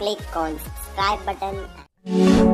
click on subscribe button.